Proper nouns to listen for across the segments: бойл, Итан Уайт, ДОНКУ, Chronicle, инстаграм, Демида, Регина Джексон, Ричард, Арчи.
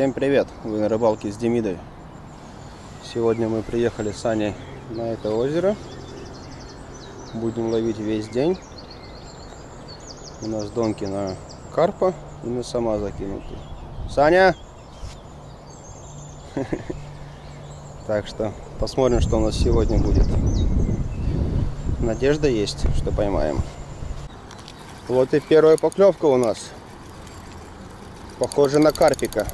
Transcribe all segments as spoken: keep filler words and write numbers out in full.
Всем привет! Вы на рыбалке с Демидой. Сегодня мы приехали с Аней на это озеро. Будем ловить весь день. У нас донки на карпа и на сама закинуты. Саня! Так что посмотрим, что у нас сегодня будет. Надежда есть, что поймаем. Вот и первая поклевка у нас. Похоже на карпика.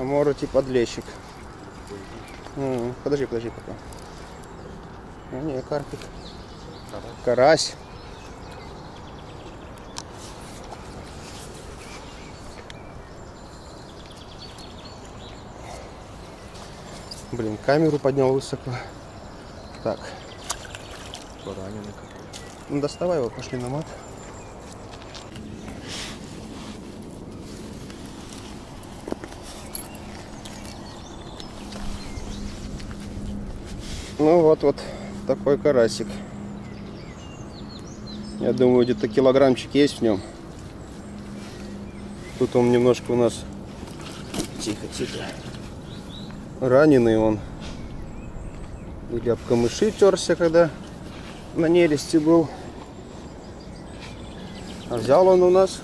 Амороти подлещик. Подожди, подожди пока. А, не, карпик. Карась. Блин, камеру поднял высоко. Так. Пораненный какой-то. Ну, доставай его, пошли на мат. Ну вот, вот такой карасик. Я думаю, где-то килограммчик есть в нем. Тут он немножко у нас... Тихо, тихо. Раненый он. Или об камыши терся, когда на нересте был. А взял он у нас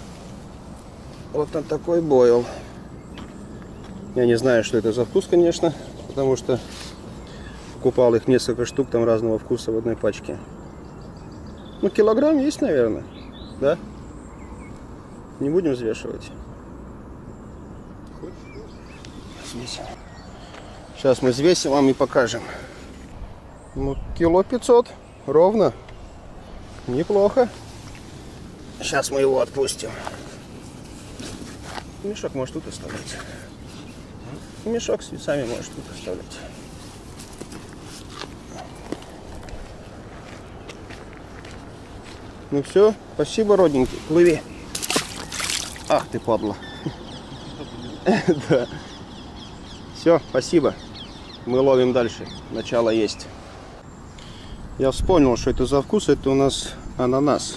вот на такой бойл. Я не знаю, что это за вкус, конечно, потому что купал их несколько штук там разного вкуса в одной пачке. Ну, килограмм есть, наверное, да? Не будем взвешивать. Сейчас мы взвесим вам и покажем. Ну, кило пятьсот ровно, неплохо. Сейчас мы его отпустим. Мешок может тут оставлять. Мешок с весами может тут оставлять. Ну все, спасибо, родненький, плыви. Ах ты, падла. Да. Все, спасибо. Мы ловим дальше. Начало есть. Я вспомнил, что это за вкус. Это у нас ананас.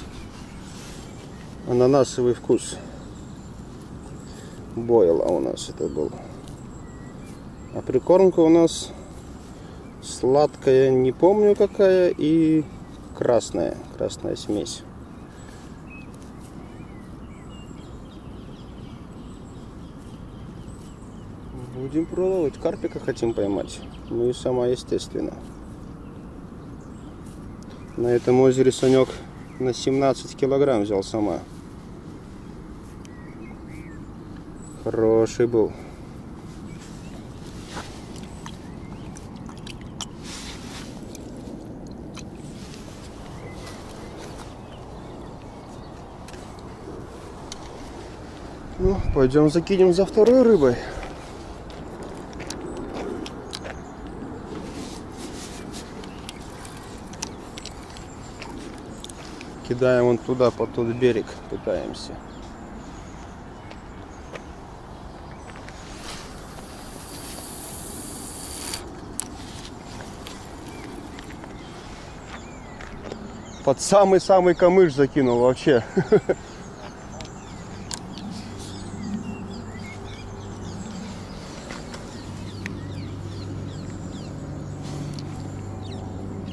Ананасовый вкус. Бойла у нас это был. А прикормка у нас сладкая, не помню какая, и красная. Красная смесь. Будем пробовать. Карпика хотим поймать. Ну и сама, естественно. На этом озере Санек на семнадцать килограмм взял сама. Хороший был. Ну, пойдем закинем за второй рыбой. Кидаем вон туда, по тот берег пытаемся. Под самый-самый камыш закинул вообще.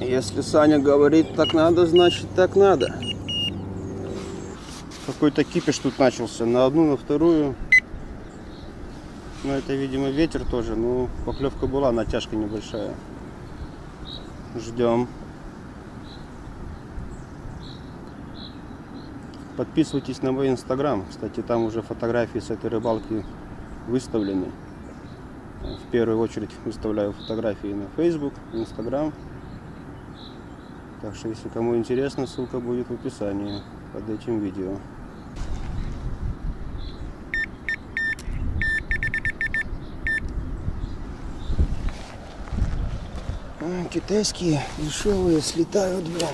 Если Саня говорит, так надо, значит так надо. Какой-то кипиш тут начался. На одну, на вторую. Ну, это, видимо, ветер тоже. Ну, поклевка была, натяжка небольшая. Ждем. Подписывайтесь на мой инстаграм. Кстати, там уже фотографии с этой рыбалки выставлены. В первую очередь выставляю фотографии на Facebook, инстаграм. Так что, если кому интересно, ссылка будет в описании под этим видео. Китайские дешевые слетают, блин.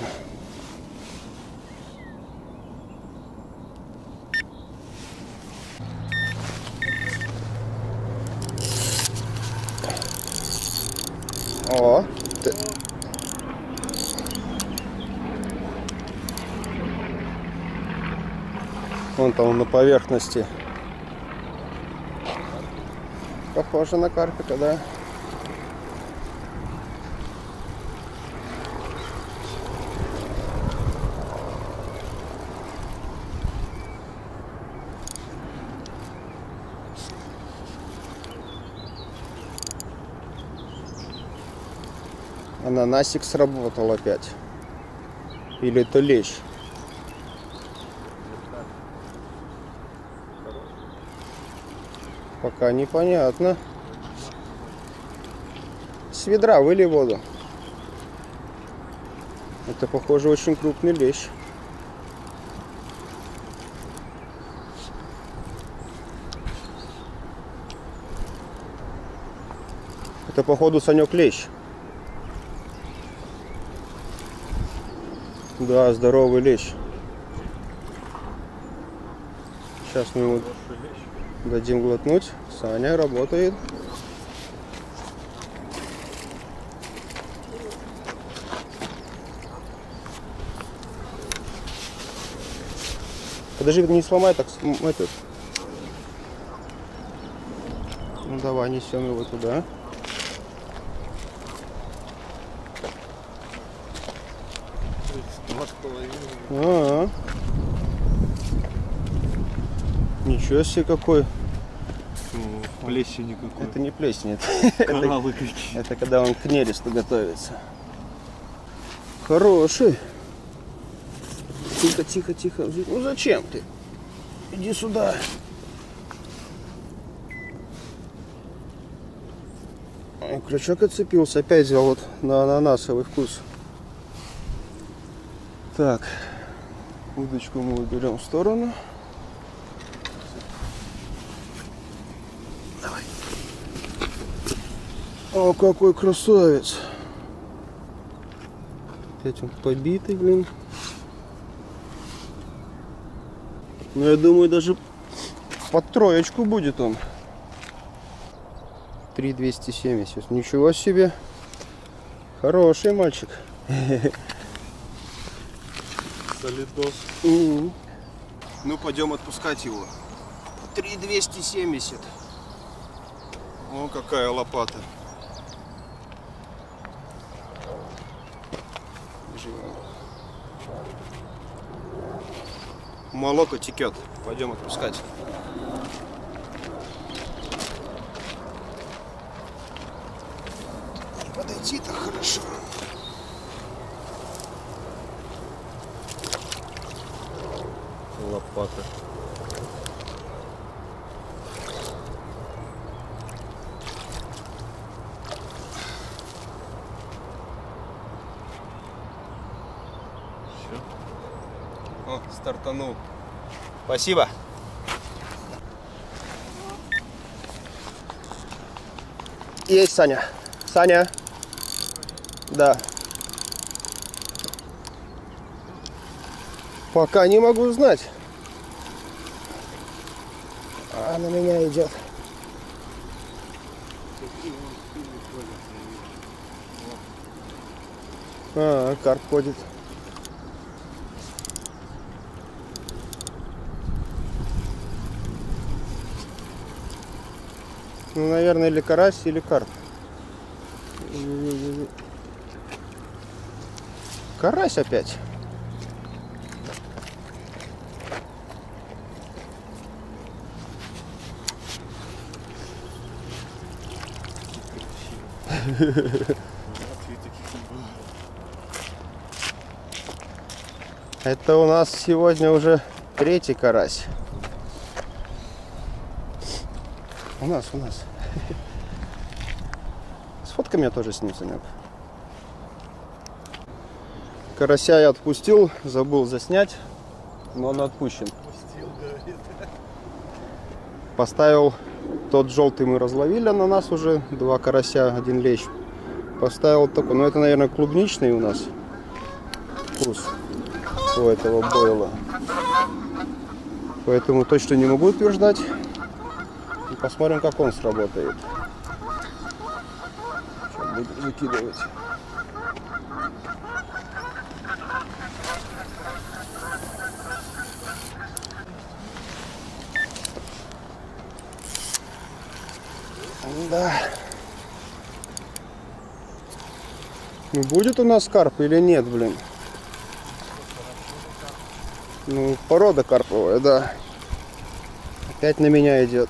О, ты... Вон там он на поверхности. Похоже на карпика, да? Ананасик сработал опять. Или это лещ? Пока непонятно. С ведра вылей воду. Это, похоже, очень крупный лещ. Это, походу, Санек лещ. Да, здоровый лещ. Сейчас мы его дадим глотнуть. Саня работает. Подожди, не сломай так этот. Ну давай, несем его туда. А-а-а. Ничего себе какой. О, плесень никакой. Это не плесень, это, это, это когда он к нересту готовится. Хороший. Тихо, тихо, тихо. Ну зачем ты? Иди сюда. Крючок отцепился, опять взял вот на ананасовый вкус. Так, удочку мы уберем в сторону. Давай. О, какой красавец! Опять он побитый, блин. Ну, я думаю, даже под троечку будет он. три двести семьдесят. Ничего себе! Хороший мальчик. Солидос. Mm-hmm. Ну, пойдем отпускать его. три двести семьдесят. О, какая лопата. Молоко текет. Пойдем отпускать. Подойти-то хорошо. Лопата. Все. О, стартанул. Спасибо. Есть, Саня. Саня. Да. Пока не могу узнать. А на меня идет. А, карп ходит. Ну, наверное, или карась, или карп. Карась опять. Это у нас сегодня уже третий карась. У нас, у нас. Сфоткай меня тоже с ним, Санек. Карася я отпустил, забыл заснять, но он отпущен. Поставил. Тот желтый мы разловили, а на нас уже два карася, один лещ. Поставил такой, ну это, наверное, клубничный у нас вкус у этого бойла. Поэтому точно не могу утверждать. И посмотрим, как он сработает. Что, будут выкидывать. Да. Ну будет у нас карп или нет, блин? Ну, порода карповая, да. Опять на меня идет.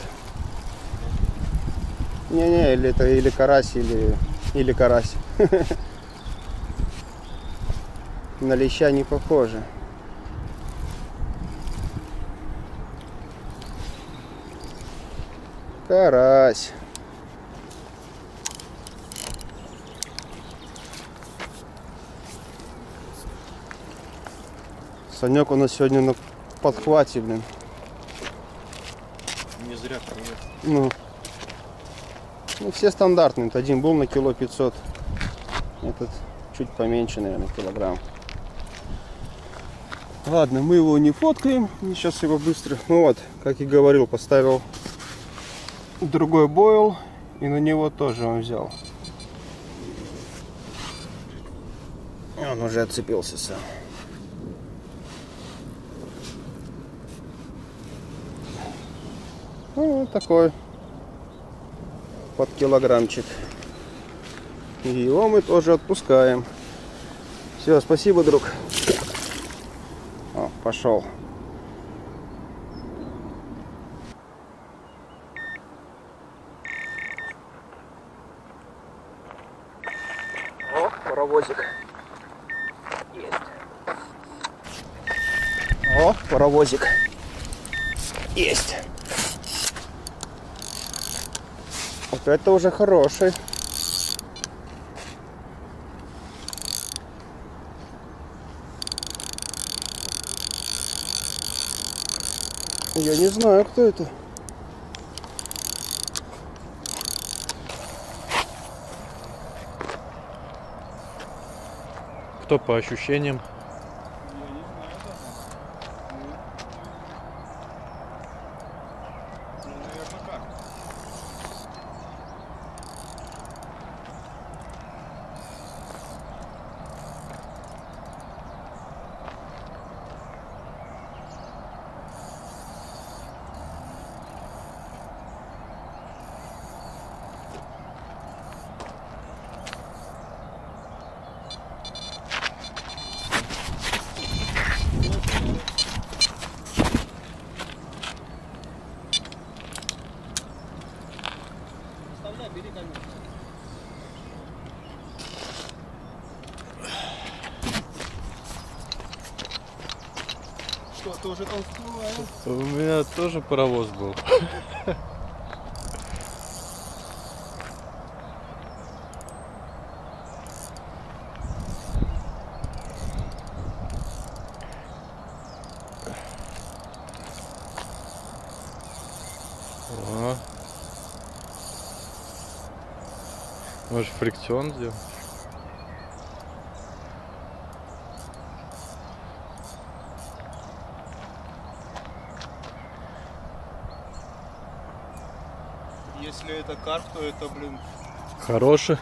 Не-не, или это или карась, или, или карась. На леща не похоже. Карась. Санек у нас сегодня на подхвате, блин. Не зря привет. Ну. Ну, все стандартные. Вот один был на кило пятьсот. Этот чуть поменьше, наверное, килограмм. Ладно, мы его не фоткаем. Сейчас его быстро. Ну вот, как и говорил, поставил другой бойл. И на него тоже он взял. И он уже отцепился сам. Ну, вот такой под килограммчик. И его мы тоже отпускаем. Все, спасибо, друг. О, пошел. О, паровозик. Есть. О, паровозик. Есть. Вот это уже хороший. Я не знаю, кто это. Кто по ощущениям? Что-то уже там всплывает. У меня тоже паровоз был. О. Может, фрикцион сделал? Если это карп, то это, блин... Хороший.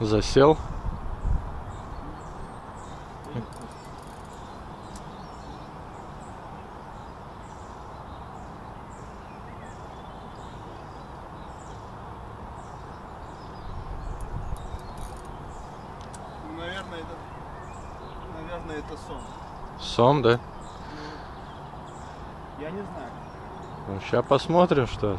Засел. Наверное, это, наверное, это сом. Сом, да? Я не знаю. Ну, сейчас посмотрим, что.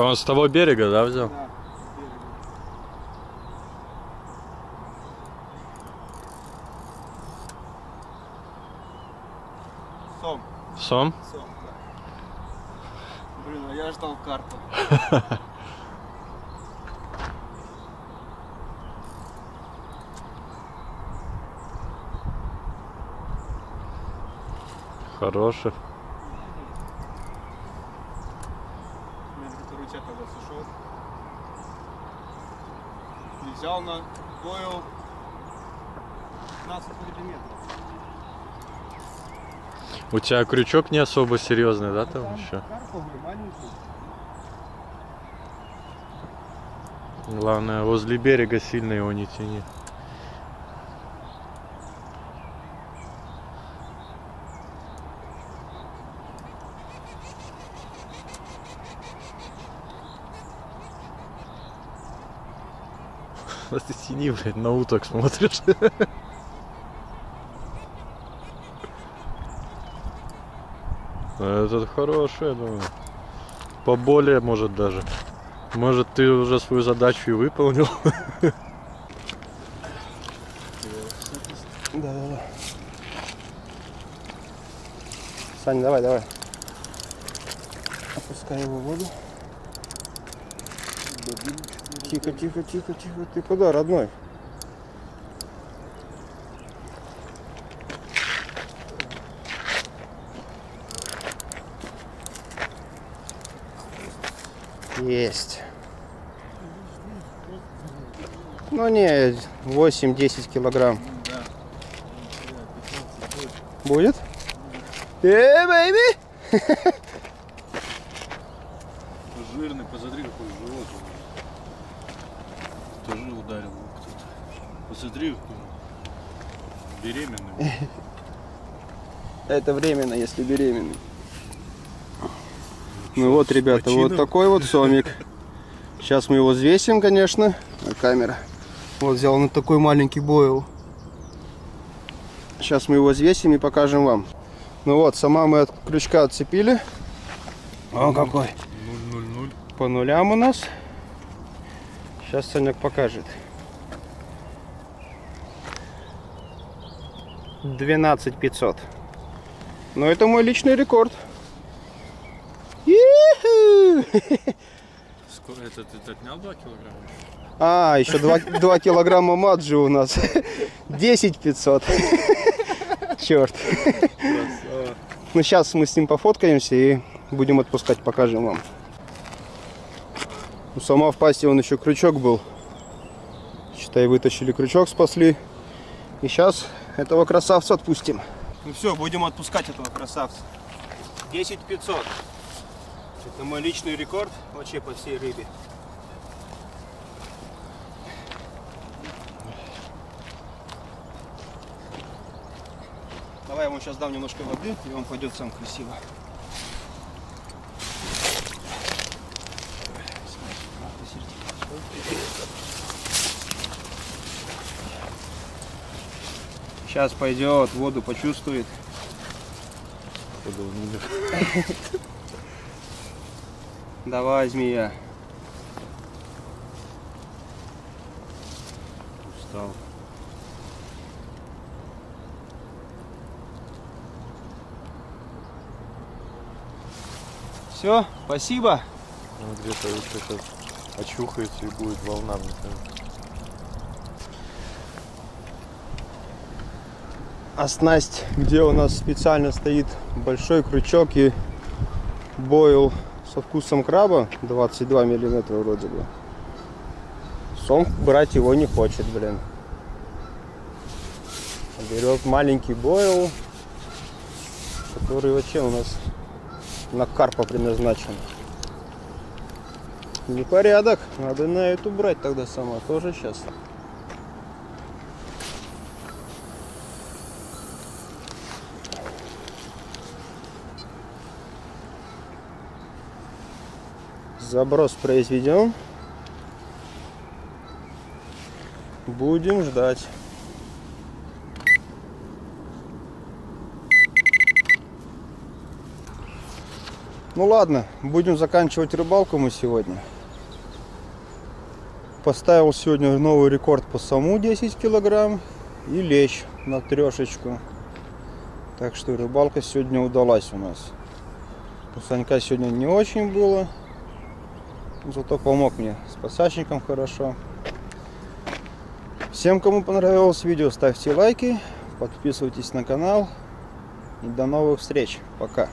Он с того берега, да, взял? Да. Сом. Сом? Сом, да. Блин, а я ждал карту. Хороший. взял на дойл пятнадцать миллиметров. У тебя крючок не особо серьезный, да, там, там еще? Главное, возле берега сильно его не тяни. Нас ты тяни, блядь, на уток смотришь. Этот хороший, я думаю. Поболее, может, даже. Может, ты уже свою задачу и выполнил. Да, да, да. Саня, давай, давай. Опускай его в воду. Тихо, тихо, тихо, тихо. Ты куда, родной? Есть. Ну не, восемь-десять килограмм. Будет? Эй, бэйби! Жирный, посмотри, какой живот. Тоже ударил кто-то. Посмотри, какой беременный. Это временно, если беременный. Ну вот, ребята, починок. Вот такой вот сомик. Сейчас мы его взвесим, конечно. Камера. Вот взял он такой маленький бойл. Сейчас мы его взвесим и покажем вам. Ну вот, сама мы от крючка отцепили. О, какой. ноль ноль ноль. По нулям у нас. Сейчас Санек покажет. двенадцать пятьсот. Но это мой личный рекорд. Это ты отнял два килограмма? А, еще два килограмма маджи у нас. десять пятьсот. Черт. Красава. Ну сейчас мы с ним пофоткаемся и будем отпускать, покажем вам. У сама в пасти он еще крючок был. Считай, вытащили крючок, спасли. И сейчас этого красавца отпустим. Ну все, будем отпускать этого красавца. десять пятьсот. Это мой личный рекорд вообще по всей рыбе. Давай я ему сейчас дам немножко воды, и он пойдет сам красиво. Сейчас пойдет, воду почувствует. Давай, змея. Устал. Все, спасибо. Он где-то вот сейчас очухается и будет волна. Оснасть, где у нас специально стоит большой крючок и бойл со вкусом краба, двадцать два миллиметра вроде бы. Сом брать его не хочет, блин. Берет маленький бойл, который вообще у нас на карпа предназначен. Непорядок, надо на эту брать тогда сама тоже сейчас. Заброс произведем. Будем ждать. Ну ладно, будем заканчивать рыбалку мы сегодня. Поставил сегодня новый рекорд по саму десять килограмм и лещ на трешечку. Так что рыбалка сегодня удалась у нас. У Санька сегодня не очень было. Зато помог мне с подсачником хорошо. Всем, кому понравилось видео, ставьте лайки, подписывайтесь на канал. И до новых встреч. Пока.